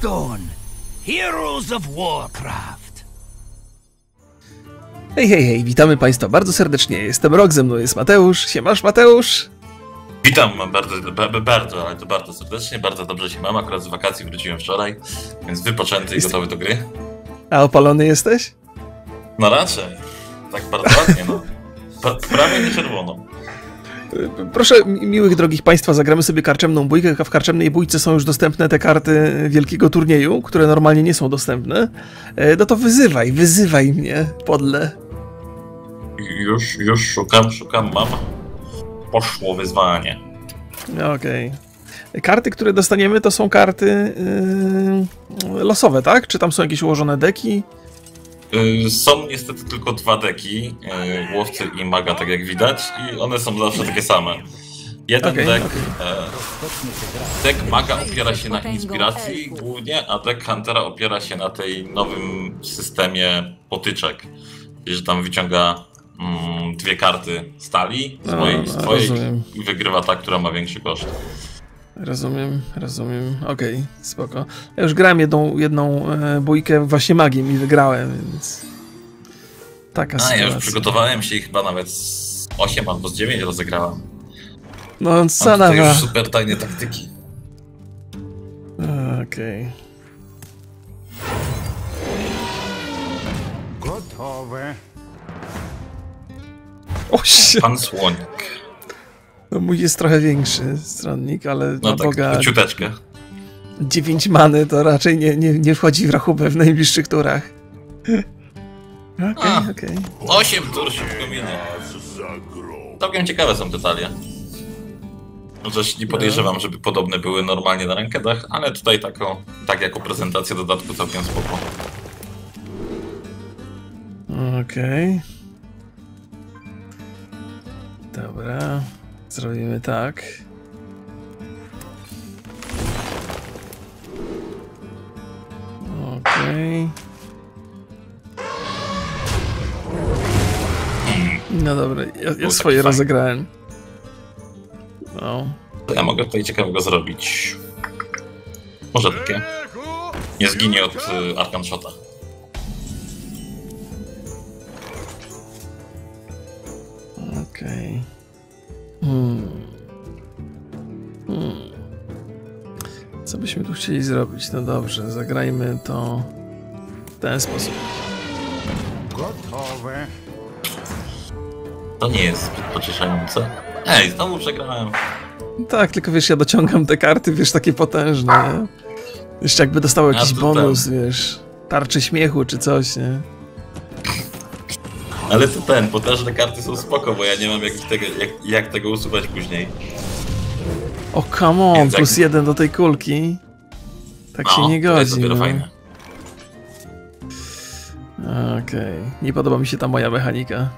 Hearthstone, Heroes of Warcraft. Hej, hej, hej, witamy Państwa bardzo serdecznie. Jestem Rogzem, to jest Mateusz. Siemasz, Mateusz? Witam bardzo serdecznie, bardzo dobrze się mam. Akurat z wakacji wróciłem wczoraj, więc wypoczęty i gotowy do gry. A opalony jesteś? No raczej. Tak bardzo ładnie, no. Prawie nie czerwono. Proszę, miłych, drogich Państwa, zagramy sobie karczemną bójkę, a w karczemnej bójce są już dostępne te karty wielkiego turnieju, które normalnie nie są dostępne. No to wyzywaj mnie, podle. Już szukam, mam. Poszło wyzwanie. Okej. Karty, które dostaniemy, to są karty losowe, tak? Czy tam są jakieś ułożone deki? Są niestety tylko dwa deki, łowcy i maga, tak jak widać, i one są zawsze takie same. Jeden dek maga opiera się na inspiracji głównie, a dek huntera opiera się na tej nowym systemie potyczek, że tam wyciąga dwie karty stali, swojej i wygrywa ta, która ma większy koszt. Rozumiem. Okej, spoko. Ja już grałem jedną bójkę właśnie magiem i wygrałem, więc taka sytuacja. Ja już przygotowałem się i chyba nawet z 8 albo z 9 rozegrałem. No co na już super tajne taktyki. Okej. Gotowe. O się. Pan Słonik. No mój jest trochę większy stronnik, ale no na tak, Boga... No ciuteczkę. 9 many to raczej nie wchodzi w rachubę w najbliższych turach. Okej. 8 tur szybko minie. Całkiem ciekawe są te talie. Chociaż nie podejrzewam, żeby podobne były normalnie na rankedach, ale tutaj tak jako prezentacja dodatku całkiem spoko. Okej. Dobra. Zrobimy tak. Okej. No dobra, ja swoje rozegrałem. No. Ja mogę tutaj ciekawego zrobić. Może takie. Nie zginie od Arkham Shota. Okej. Co byśmy tu chcieli zrobić? No dobrze, zagrajmy to w ten sposób. Gotowe. To nie jest zbyt pocieszające. Ej, znowu przegrałem. Tak, tylko wiesz, ja dociągam te karty, wiesz, takie potężne, nie? Jeszcze jakby dostało jakiś bonus, wiesz, tarczy śmiechu czy coś, nie? Ale to potężne karty są spoko, bo ja nie mam jak tego usuwać później. O, come on, więc plus jeden do tej kulki. Tak się nie godzi. To jest dopiero fajne. Okej. Nie podoba mi się ta moja mechanika.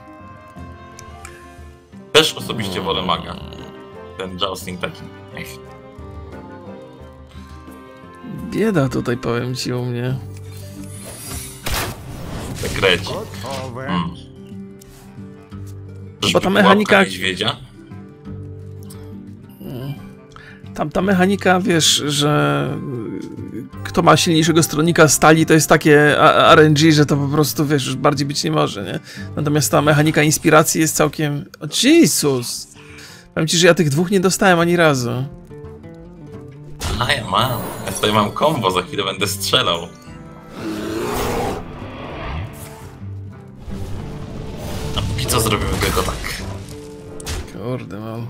Też osobiście wolę maga. Ten jousting taki. Bieda tutaj, powiem ci, u mnie. Kredzi. Bo ta mechanika... niedźwiedzia? Ta mechanika, wiesz, że kto ma silniejszego stronnika stali, to jest takie RNG, że to po prostu, wiesz, już bardziej być nie może, nie? Natomiast ta mechanika inspiracji jest całkiem... O Jezus! Powiem ci, że ja tych dwóch nie dostałem ani razu. A ja mam. Ja tutaj mam kombo, za chwilę będę strzelał. I co zrobimy tylko tak? Kurde, mam.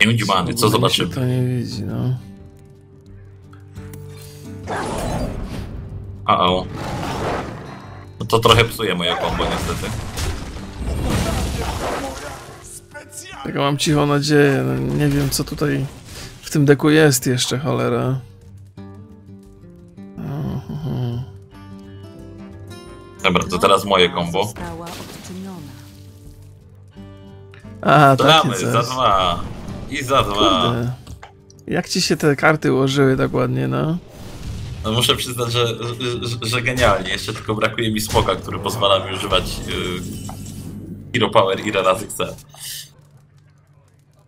Nie udziwany, co zobaczymy? To nie widzi, no. A-o. No to trochę psuje moja kombo, niestety. Tylko mam cichą nadzieję, no nie wiem co tutaj w tym deku jest jeszcze, cholera. Dobra, to teraz moje kombo. A, tak. Za dwa. I za dwa. Kurde. Jak ci się te karty ułożyły dokładnie, no? No muszę przyznać, że genialnie. Jeszcze tylko brakuje mi smoka, który pozwala mi używać Hero Power ile razy chcę.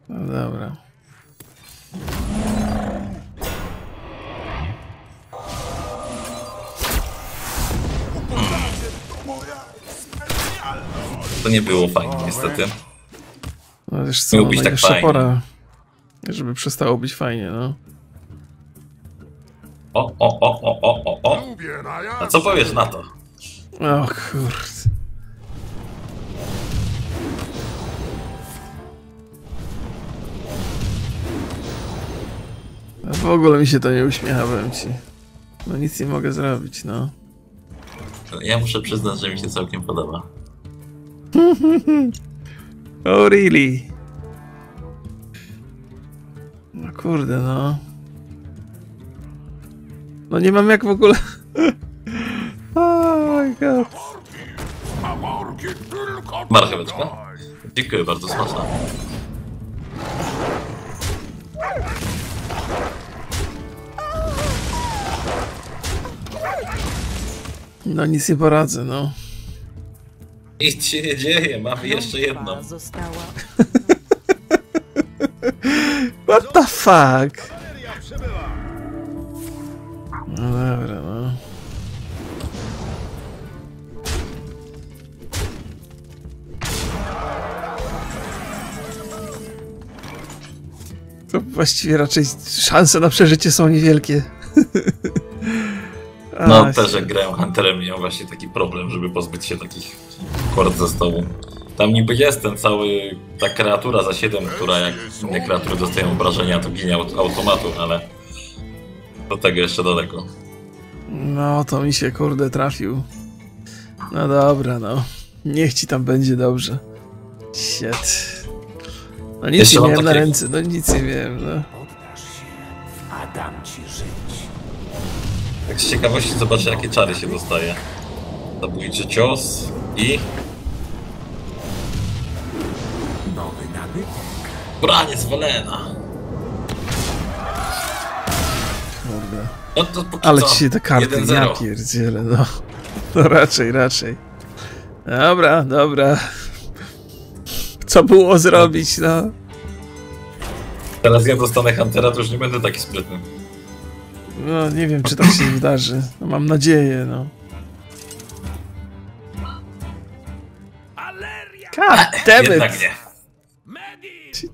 No dobra. To nie było fajnie, niestety. No wiesz co, no, tak jeszcze fajnie. Pora, żeby przestało być fajnie, no. O. A co powiesz na to? O kurde. A w ogóle mi się to nie uśmiecha, powiem ci. No nic nie mogę zrobić, no. Ja muszę przyznać, że mi się całkiem podoba. Oh really? No kurde, no. No nie mam jak w ogóle. Oh my god. Marcheweczka? Dziękuję, bardzo smaczna. No nic nie poradzę, no. Nic się nie dzieje, mamy jeszcze jedną. What the fuck? No dobra, no. To właściwie raczej szanse na przeżycie są niewielkie. No też jak grałem Hunterem, miałem właśnie taki problem, żeby pozbyć się takich kord ze stołu. Tam niby jest ten cały, ta kreatura za 7, która jak inne kreatury dostają obrażenia, to ginie od automatu, ale do tego jeszcze daleko. No to mi się kurde trafił. No dobra, no. Niech ci tam będzie dobrze. Shit. No nic nie miałem na ręce, no nic nie wiem, no. Oddasz się, a dam ci żyć. Tak z ciekawości zobaczę, jakie czary się dostaje. Zabójczy cios i... nowy nabytek. Braniec Walena. Kurde. No to póki ale co? Ci się te karty, ja pierdzielę, no. No raczej. Dobra. Co było zrobić, no? Teraz ja dostanę Huntera, to już nie będę taki sprytny. No nie wiem, czy tak się wydarzy. No, mam nadzieję, no. Goddammit!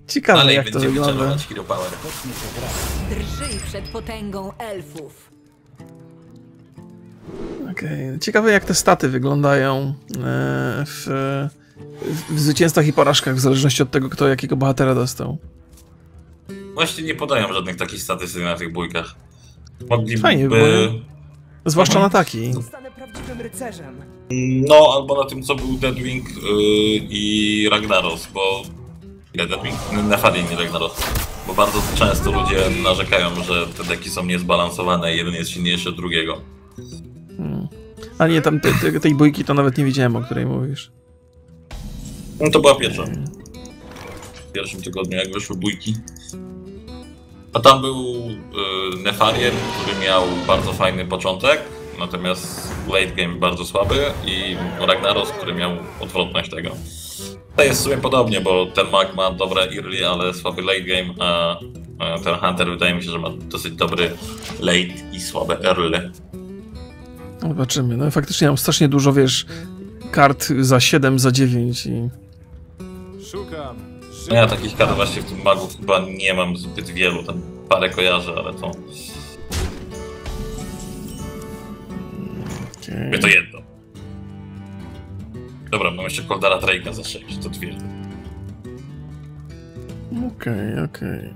Ciekawe ale jak to wygląda. Drżyj przed potęgą elfów. Okej. Ciekawe jak te staty wyglądają w zwycięstwach i porażkach, w zależności od tego, kto jakiego bohatera dostał. Właśnie nie podają żadnych takich statystyk na tych bójkach. Mogliby... fajnie by było. Zwłaszcza na taki. Zostanę prawdziwym rycerzem. No, albo na tym, co był Deadwing i Ragnaros, bo... ile Deadwing? Nefarian i Ragnaros. Bo bardzo często ludzie narzekają, że te deki są niezbalansowane, jeden jest silniejszy od drugiego. A nie, tam tej bójki to nawet nie widziałem, o której mówisz. No to była pierwsza. W pierwszym tygodniu, jak wyszły bójki. A tam był Nefarian, który miał bardzo fajny początek, natomiast late game bardzo słaby i Ragnaros, który miał odwrotność tego. To jest w sumie podobnie, bo ten mag ma dobre early, ale słaby late game, a ten Hunter wydaje mi się, że ma dosyć dobry late i słabe early. Zobaczymy, no faktycznie mam strasznie dużo, wiesz, kart za 7, za 9 i... szukam. No ja takich kart właśnie w tym magu chyba nie mam zbyt wielu, tam parę kojarzę, ale to... okay. To jedno. Dobra, mam jeszcze Koldara Trae'ka za 6, to dwie. Okej.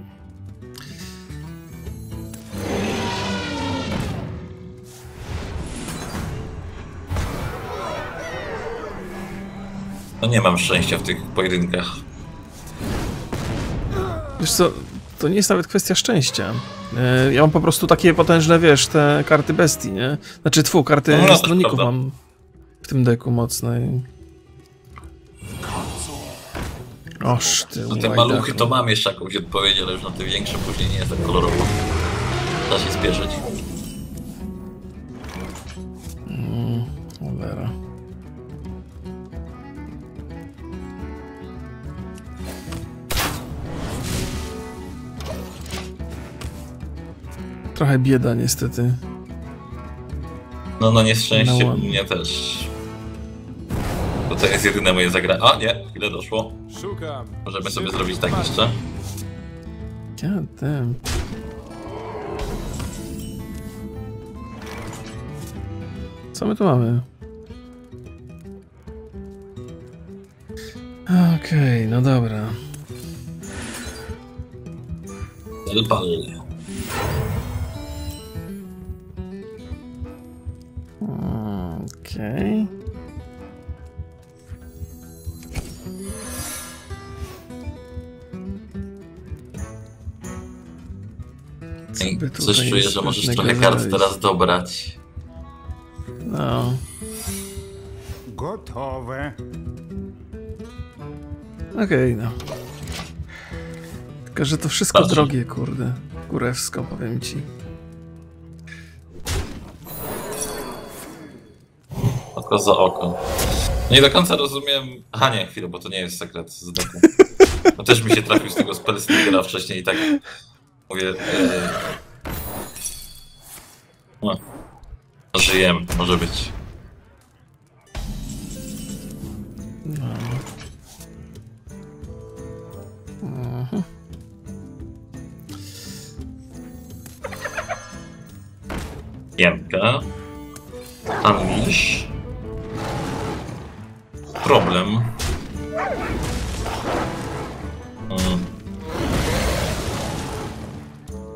No nie mam szczęścia w tych pojedynkach. Wiesz co, to nie jest nawet kwestia szczęścia. Ja mam po prostu takie potężne, wiesz, te karty bestii, nie? Znaczy, karty stronników no, mam w tym deku mocnej. Oż ty, no te maluchy to mam jeszcze jakąś odpowiedź, ale już na te większe później nie jest tak kolorowo. Da się spieszyć. Koldara. Trochę bieda niestety. No, no nieszczęście u mnie też. Bo to jest jedyne moje zagranie. A nie, chwilę doszło. Możemy sobie zrobić tak jeszcze. God damn. Co my tu mamy? Okej, no dobra. Okej. Coś czuję, że możesz trochę kart teraz dobrać. No. Gotowe. Okej, no. Tylko, że to wszystko patrz, drogie, kurde. Kurewsko, powiem ci. Oko za oko. No nie do końca rozumiem... Aha, nie, chwilę, bo to nie jest sekret z doku. No też mi się trafił z tego Spellstealera wcześniej i tak... Mówię... No. Żyjemy, może być. No. Mhm. Jemka. Tangisz. Problem.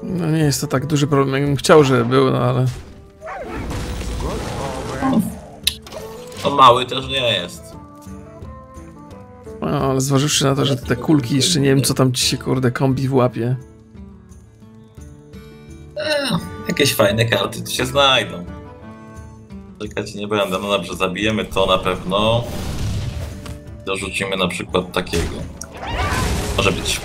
No nie jest to tak duży problem, jakbym chciał, żeby był, no ale... To mały też nie jest. No, ale zważywszy na to, że te kulki jeszcze nie wiem, co tam ci się kurde kombi w łapie. Jakieś fajne karty tu się znajdą. Czekać nie będę, no dobrze, zabijemy to na pewno. Dorzucimy na przykład takiego. Może być.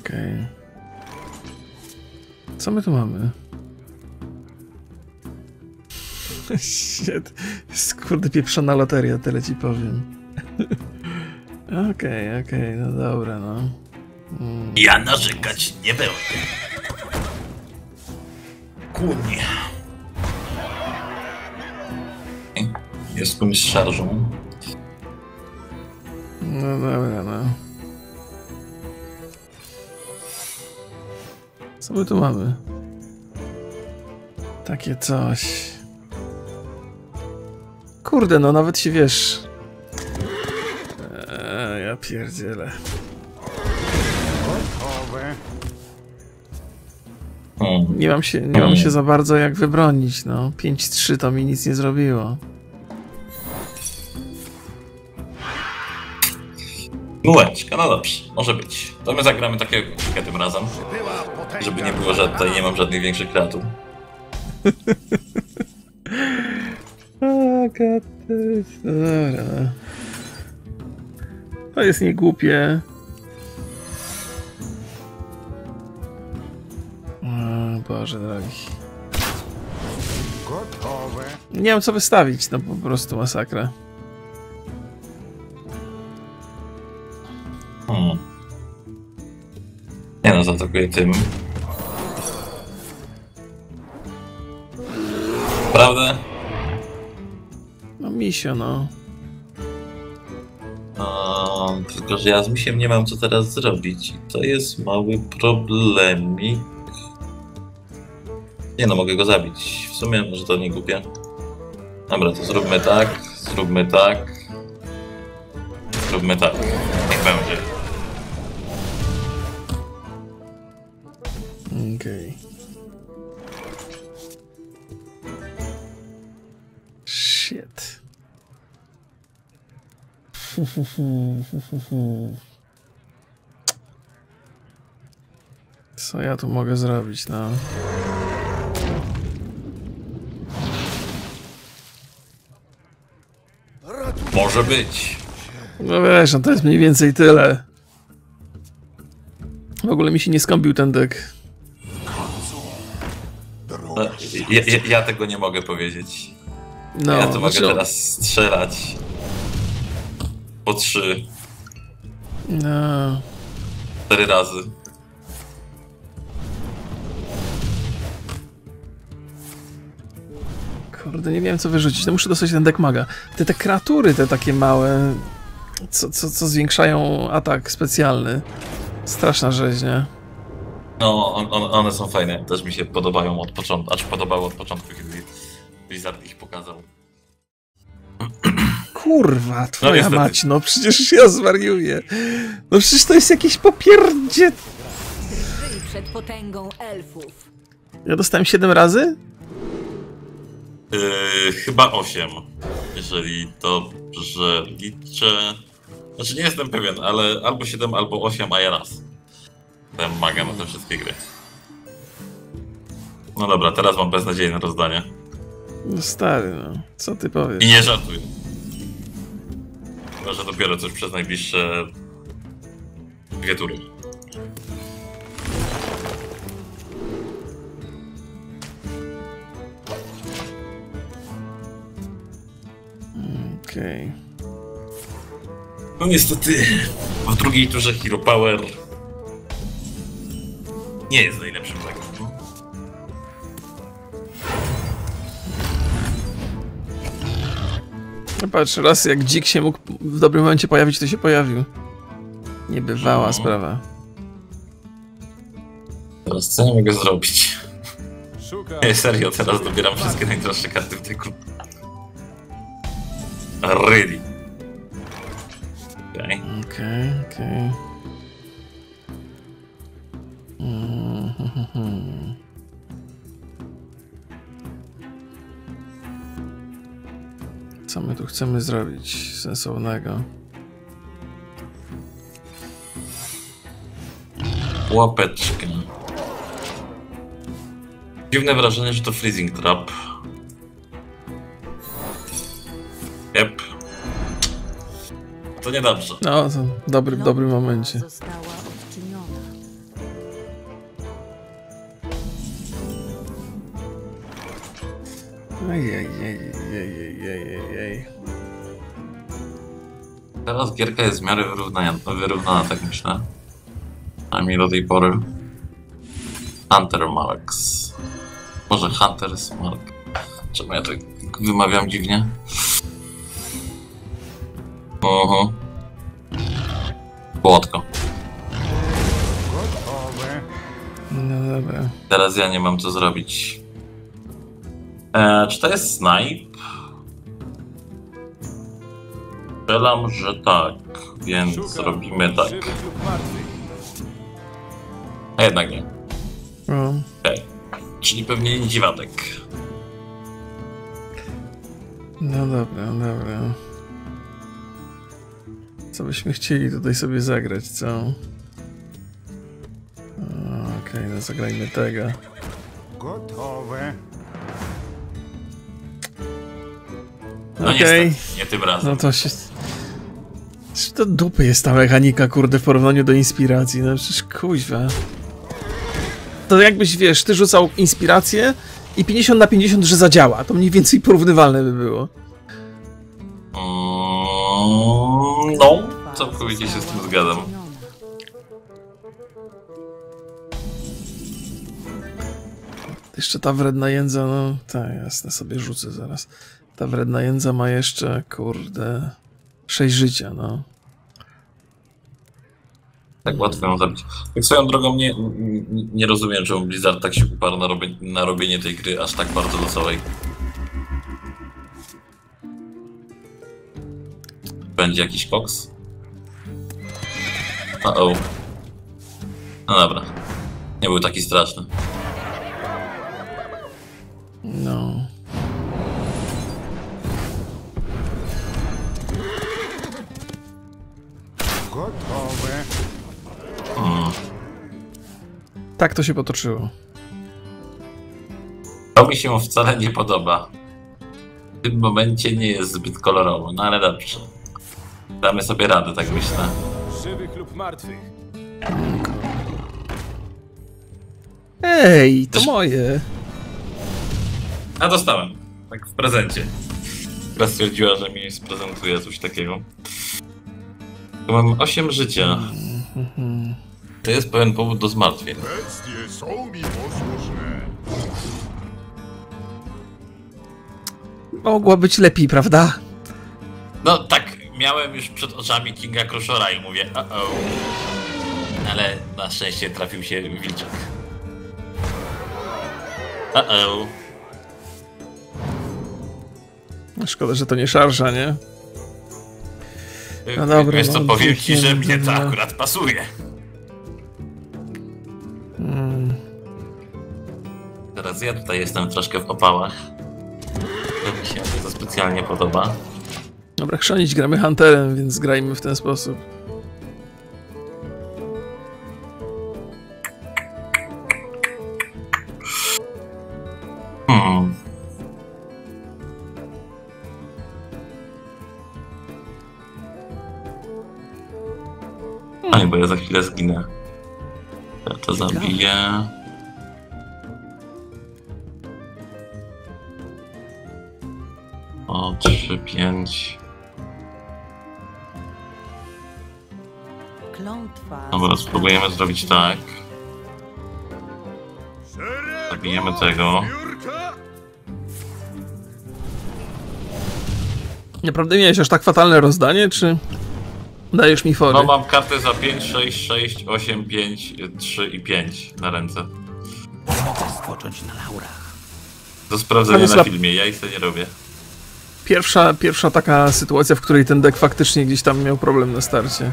Okej. Co my tu mamy? Shit. Skurde pieprzona loteria, tyle ci powiem. Okej, no dobra, no. Ja narzekać nie będę. Kurnia. Jest komuś z szarżą. No dobra, no. Co my tu mamy? Takie coś. Kurde, no nawet się wiesz. Ja pierdzielę. Nie mam się za bardzo jak wybronić, no. 5-3 to mi nic nie zrobiło. Bułeczka, no dobrze, może być. To my zagramy takiego kilka tym razem. Żeby nie było, że tutaj nie mam żadnych większych kreatów. No dobra. To jest niegłupie. O Boże drogi. Nie wiem co wystawić, no po prostu masakra. Nie no, zaatakuję tym. Prawda? No misio, no. Tylko, że ja z misiem nie mam co teraz zrobić. To jest mały problemik. Nie no, mogę go zabić. W sumie może to nie głupie. Dobra, to zróbmy tak, zróbmy tak. Zróbmy tak. Niech będzie. Okej. Shit. Co ja tu mogę zrobić, no? Może być. No wiesz, no to jest mniej więcej tyle. W ogóle mi się nie skąpił ten dek. No, ja tego nie mogę powiedzieć. No, ja to mogę teraz strzelać. Po 3. No. 4 razy. Kurde, nie wiem co wyrzucić. No muszę dostać ten deck maga. Te kreatury, te takie małe, co zwiększają atak specjalny. Straszna rzeźnia. No, one są fajne. Też mi się podobają od początku. Aż podobały od początku, kiedy Blizzard ich pokazał. Kurwa, twoja mać, no przecież ja zwariuję. No przecież to jest jakieś popierdzie. Przed potęgą elfów. Ja dostałem 7 razy? Chyba 8, jeżeli dobrze liczę. Znaczy nie jestem pewien, ale albo 7, albo 8, a ja raz. Ten maga na te wszystkie gry. No dobra, teraz mam beznadziejne rozdanie. No stary, no. Co ty powiesz? I nie żartuj. Chyba, że dopiero coś przez najbliższe 2 tury. Okej. No niestety, w drugiej turze Hero Power nie jest najlepszym takim. No patrz, raz jak dzik się mógł w dobrym momencie pojawić, to się pojawił. Niebywała sprawa. Teraz co ja mogę zrobić? Nie, serio, teraz dobieram wszystkie najdroższe karty w tej grupie. Ready. Okej, okej. Co my tu chcemy zrobić sensownego? Łapeczkę. Dziwne wrażenie, że to freezing trap. Yep. To niedobrze. No, to dobry momencie. Ojej. Teraz gierka jest w miarę wyrównana, tak myślę. A mi do tej pory. Hunter Marks. Może Hunter's Mark. Czemu ja to wymawiam dziwnie? Oho. Płotko. No dobra. Teraz ja nie mam co zrobić. Czy to jest snipe? Strzelam, że tak, więc robimy tak. A jednak nie. Okej. Czyli pewnie nie dziwadek. No dobra, dobra. Co byśmy chcieli tutaj sobie zagrać, co? Okej, no zagrajmy tego. Gotowe. No niestety, nie tym razem. No to się... To dupy jest ta mechanika, kurde, w porównaniu do inspiracji, no przecież kuźwa. To jakbyś, wiesz, ty rzucał inspirację i 50/50, że zadziała. To mniej więcej porównywalne by było. No, całkowicie się z tym zgadzam. Jeszcze ta wredna jędza, no... Tak, jasne, sobie rzucę zaraz. Ta wredna jędza ma jeszcze, kurde... 6 życia, no. Tak łatwo ją zabić. Tak swoją drogą nie rozumiem, czemu Blizzard tak się uparł na robienie tej gry aż tak bardzo losowej. Będzie jakiś koks? Uh-oh. No dobra. Nie był taki straszny. No. Gotowe. Tak to się potoczyło. To mi się wcale nie podoba. W tym momencie nie jest zbyt kolorowo, no ale dobrze. Damy sobie radę, tak myślę. Żywych lub martwych. Ej, to moje. A dostałem. Tak w prezencie. Teraz stwierdziła, że mi sprezentuje coś takiego. To mam 8 życia. To jest pewien powód do zmartwień. Bestie są mi posłuszne. Mogło być lepiej, prawda? No tak, miałem już przed oczami Kinga Kroszora i mówię uh-oh. Ale na szczęście trafił się wilczak. Uh-oh. Szkoda, że to nie szarża, nie? No dobra, wiesz co, no, powiem ci, że mnie to akurat pasuje. Teraz ja tutaj jestem troszkę w opałach. To mi się to specjalnie podoba. Dobra, chrzanić gramy hunterem, więc grajmy w ten sposób. No i bo ja za chwilę zginę. Ja to zabiję. O, 3, 5. Dobra, spróbujemy zrobić tak. Zabijemy tego. Naprawdę miałeś aż tak fatalne rozdanie, czy... Dajesz mi fory. No mam kartę za 5, 6, 6, 8, 5, 3 i 5 na ręce. Mogę spocząć na laurach. Do sprawdzenia na filmie, ja ich to nie robię. Pierwsza taka sytuacja, w której ten deck faktycznie gdzieś tam miał problem na starcie.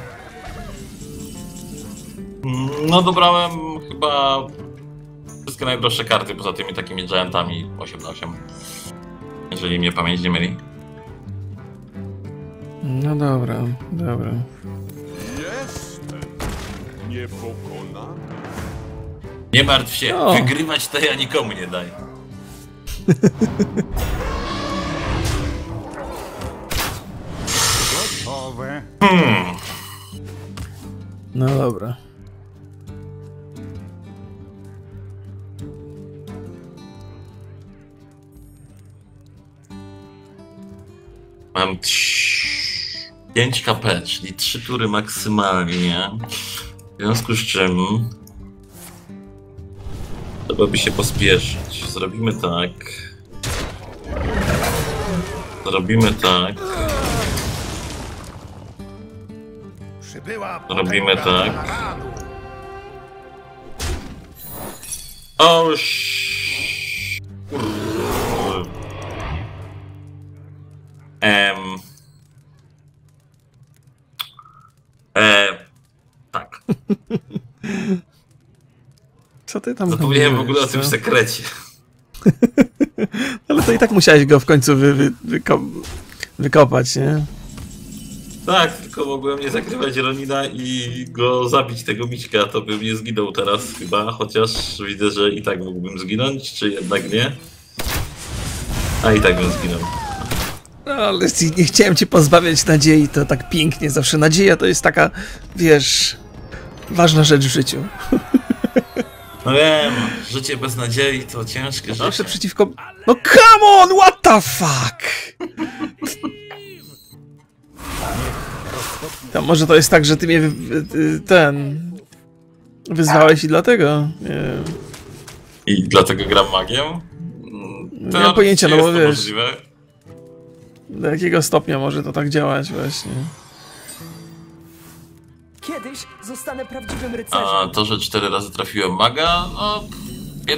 No dobrałem chyba wszystkie najdroższe karty poza tymi takimi giantami 8 na 8. Jeżeli mnie pamięć nie myli. No dobra, dobra. Jestem niepokonany. Nie martw się, no. Wygrywać to ja nikomu nie daję. Gotowe. No dobra. Mam 5 KP, czyli 3 tury maksymalnie. W związku z czym trzeba by się pospieszyć. Zrobimy tak. Zrobimy tak. Zrobimy tak. O tak. Co ty tam... Zapomniałem w ogóle o tym sekrecie. Ale to i tak musiałeś go w końcu wykopać, nie? Tak, tylko mogłem nie zakrywać Ronina i go zabić, tego Mićka, to bym nie zginął teraz chyba, chociaż widzę, że i tak mógłbym zginąć, czy jednak nie? A i tak bym zginął. No, ale nie chciałem cię pozbawiać nadziei, to tak pięknie zawsze. Nadzieja to jest taka, wiesz, ważna rzecz w życiu. No wiem, życie bez nadziei to ciężkie życie. Zawsze przeciwko... No come on, what the fuck! To może to jest tak, że ty mnie wyzwałeś i dlatego... I dlatego gram magię? Nie mam pojęcia, no bo wiesz... Możliwe. Do jakiego stopnia może to tak działać właśnie? Kiedyś zostanę prawdziwym rycerzem. A to, że 4 razy trafiłem maga, no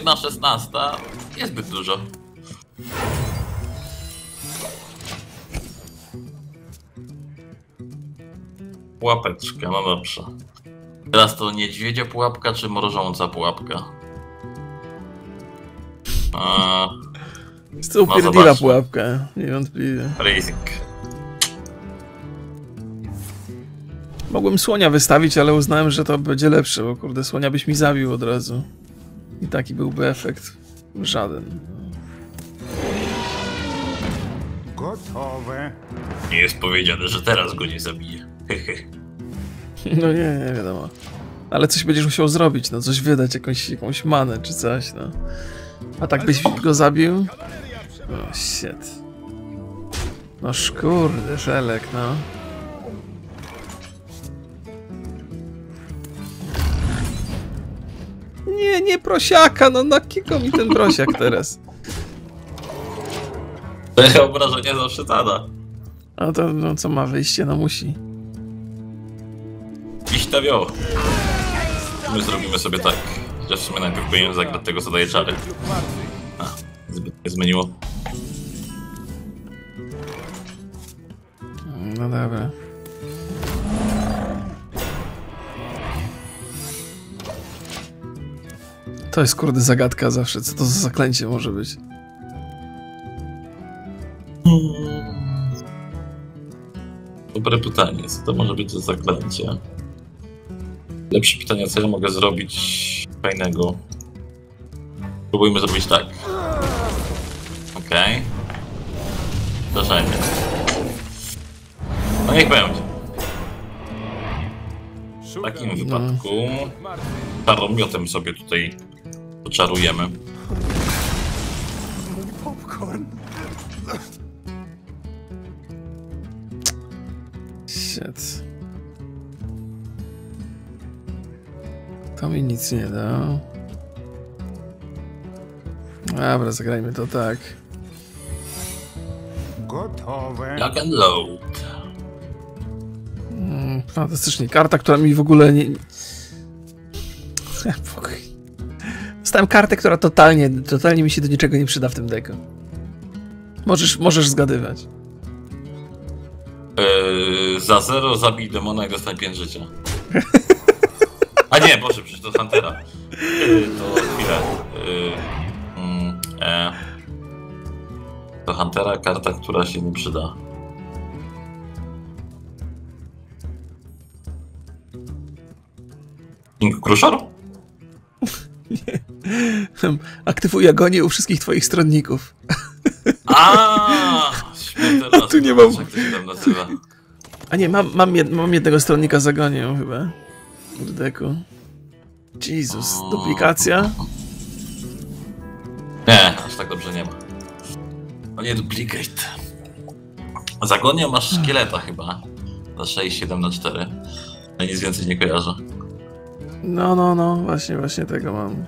1/16 niezbyt dużo. Pułapeczka, no dobrze. Teraz to niedźwiedzia pułapka czy mrożąca pułapka? Jest to upierdliwa pułapka, niewątpliwie. Risk. Mogłem słonia wystawić, ale uznałem, że to będzie lepsze, bo kurde, słonia byś mi zabił od razu. I taki byłby efekt. Żaden. Gotowe. Nie jest powiedziane, że teraz go nie zabiję. No nie, nie wiadomo. Ale coś będziesz musiał zrobić, no coś wydać, jakąś manę czy coś, no. A tak byś go zabił? O, shit. No kurde, żelek, no. Nie, nie prosiaka, no na kiko mi ten prosiak teraz. To jest obrażenie zawsze tada. A to no, co ma wyjście, no musi. Iść to wioł. My zrobimy sobie tak. Chociaż w sumie najpierw powinienem zagrać tego, co daje czary. A, zbyt mnie zmieniło. No dobra. To jest kurde zagadka zawsze, co to za zaklęcie może być. Dobre pytanie, co to może być za zaklęcie? Lepsze pytanie, co ja mogę zrobić fajnego? Spróbujmy zrobić tak. Okej. Zdarzenie. No niech będzie. W takim wypadku czaromiotem sobie tutaj poczarujemy. Popcorn. Shit. To mi nic nie da. Dobra, zagrajmy to tak. Gotowe. Duck and load. Fantastycznie. Karta, która mi w ogóle nie... Dostałem kartę, która totalnie mi się do niczego nie przyda w tym deku. Możesz zgadywać. Za 0 zabij demona i dostań 5 życia. A nie, Boże, przecież to Huntera. To chwilę. To Huntera, karta, która się nie przyda. King Kroszor? Nie. Aktywuj agonię u wszystkich twoich stronników. A tu nie mam. Jak to się tam nazywa. A nie, mam jednego stronnika z agonią chyba. W deku. Jezus, duplikacja? Nie, aż tak dobrze nie ma. O nie, duplicate. Z agonią masz szkieleta chyba. Za 6, 7 na 4. Ale nic więcej nie kojarzę. No, właśnie tego mam.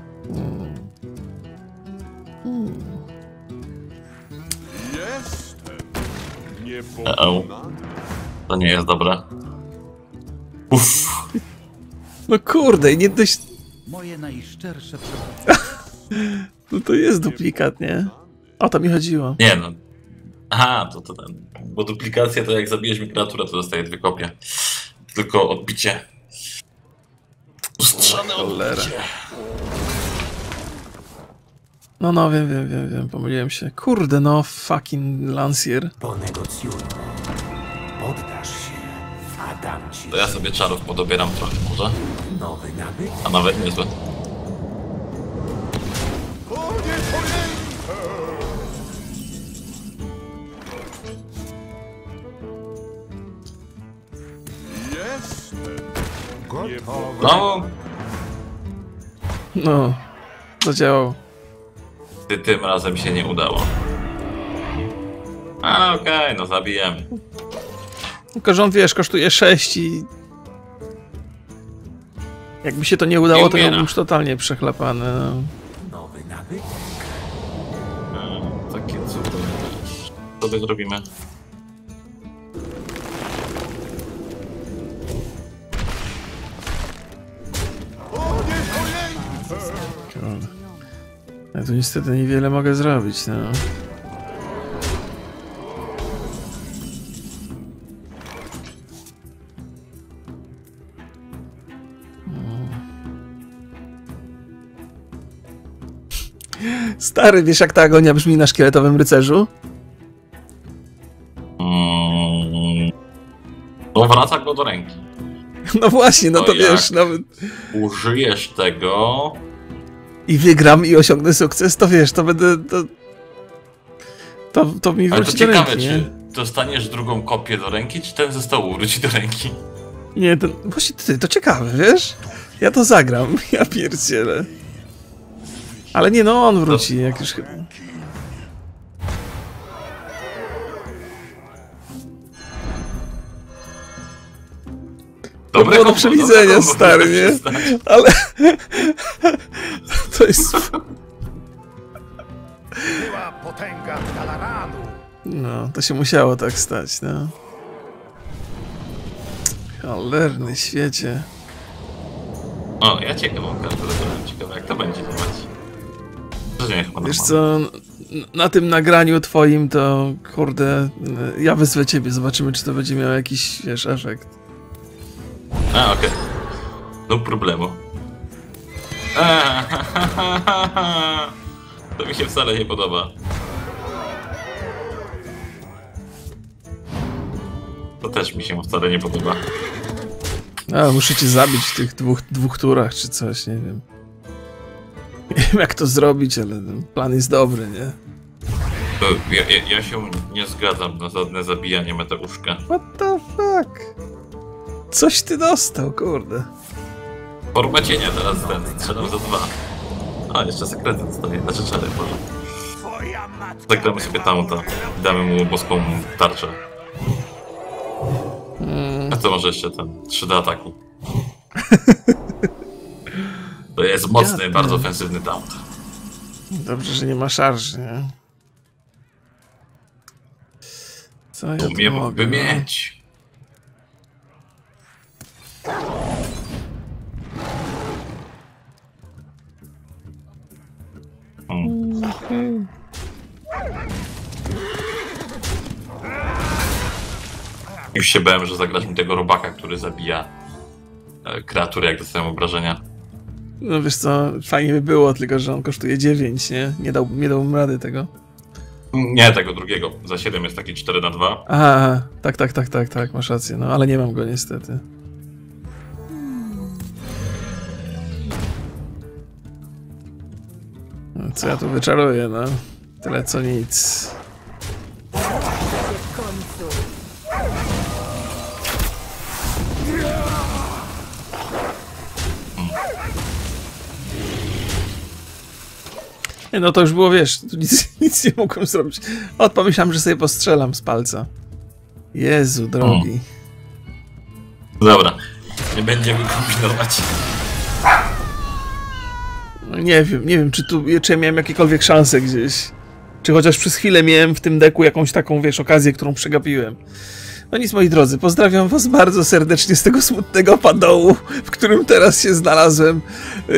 To nie jest dobre. Uff. No kurde, nie dość... Moje najszczersze No to jest duplikat, nie? O to mi chodziło. Nie no. Aha, to ten. Bo duplikacja to jak zabijesz kreaturę, to dostaje 2 kopie. Tylko odbicie. Ustrzane odbicie. No, wiem, pomyliłem się. Kurde, no, fucking Lancier. Ponegocjujmy. Poddasz się, a dam ci... To ja sobie czarów podobieram trochę, może? Nowy nabyt? A nawet niezłe. No, to działało. Tym razem się nie udało. A okej, no zabijemy. Tylko, że on, wiesz, kosztuje 6 i... Jakby się to nie udało, to ja bym już totalnie przechlapany. Nowy nabytek? Takie cudy. Co my zrobimy? Ja tu niestety niewiele mogę zrobić, no. Stary, wiesz jak ta agonia brzmi na szkieletowym rycerzu? To wraca go do ręki. No właśnie, no to wiesz, nawet... Użyjesz tego... I wygram i osiągnę sukces, to wiesz, to będę... To mi wróci do ręki, ciekawe, nie? Czy dostaniesz drugą kopię do ręki, czy ten ze stołu wróci do ręki? Nie, to... Właśnie ty, to ciekawe, wiesz? Ja to zagram, ja pierdzielę. Ale nie, no on wróci, jak już chyba... dobre kombo do przewidzenia, kombo, stary, nie? Ale... to jest... Była potęga Talaranu. No, to się musiało tak stać, no. Cholerny świecie. O, ja ciekawe mam kalkulatorem, ciekawe jak to będzie działać. Wiesz co, na tym nagraniu twoim to, kurde, ja wezwę ciebie, zobaczymy czy to będzie miało jakiś, wiesz, efekt. A, okej. Okay. No problemu. To mi się wcale nie podoba. To też mi się wcale nie podoba. A, muszę cię zabić w tych dwóch turach czy coś, nie wiem. Nie wiem jak to zrobić, ale plan jest dobry, nie? Ja się nie zgadzam na żadne zabijanie Mateuszka. What the fuck? Coś ty dostał, kurde. Forma cienia teraz ten, strzelam za 2. A, jeszcze sekrety dostaję, znaczy czary, może. Zagramy sobie tamto i damy mu boską tarczę. A co może jeszcze ten? 3 do ataku. To jest mocny, ja bardzo ofensywny taunt. Dobrze, że nie ma szarży, nie? Co ja tu mnie mogę mieć? Hmm. Już się bałem, że zagrasz mi tego robaka, który zabija kreatury, jak dostają obrażenia. No wiesz co, fajnie by było, tylko że on kosztuje 9, nie? Nie dałbym rady tego. Nie, tego drugiego. Za 7 jest taki 4 na 2. Aha, tak, masz rację, no ale nie mam go niestety. No, co ja tu wyczaruję, no? Tyle co nic. Nie, no to już było, wiesz, tu nic nie mogłem zrobić. Ot, pomyślałem, że sobie postrzelam z palca. Jezu, drogi. Dobra, nie będziemy kombinować. No nie wiem, czy ja miałem jakiekolwiek szanse gdzieś. Czy chociaż przez chwilę miałem w tym deku jakąś taką, wiesz, okazję, którą przegapiłem. No nic, moi drodzy, pozdrawiam was bardzo serdecznie z tego smutnego padołu, w którym teraz się znalazłem.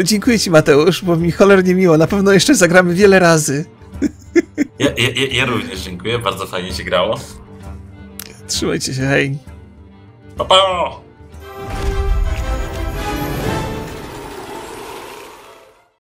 Dziękuję ci, Mateusz, bo mi cholernie miło. Na pewno jeszcze zagramy wiele razy. Ja również dziękuję, bardzo fajnie się grało. Trzymajcie się, hej. Pa, pa!